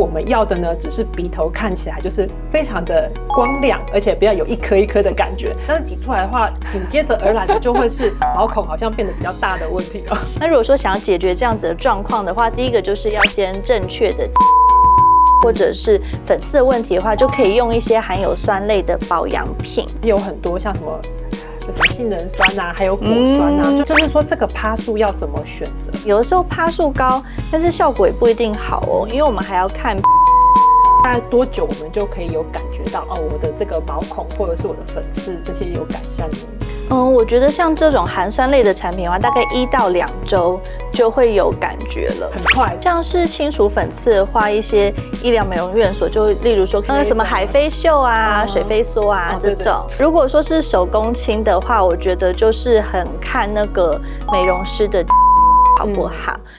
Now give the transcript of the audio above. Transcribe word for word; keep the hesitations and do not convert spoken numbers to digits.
我们要的呢，只是鼻头看起来就是非常的光亮，而且不要有一颗一颗的感觉。但是挤出来的话，紧接着而来的就会是毛孔好像变得比较大的问题了。那如果说想要解决这样子的状况的话，第一个就是要先正确的，或者是粉刺的问题的话，就可以用一些含有酸类的保养品，也有很多像什么。 什么杏仁酸呐、啊，还有果酸呐、啊，嗯、就是说这个趴数要怎么选择？有的时候趴数高，但是效果也不一定好哦，因为我们还要看大概多久我们就可以有感觉到哦，我的这个毛孔或者是我的粉刺这些有改善呢？嗯，我觉得像这种含酸类的产品的话，大概一到两周就会有感觉了，很快。像是清除粉刺的话，一些医疗美容院所就例如说，呃，什么海飞秀啊、嗯、水飞梭啊、哦、这种。对对如果说是手工清的话，我觉得就是很看那个美容师的好不好。嗯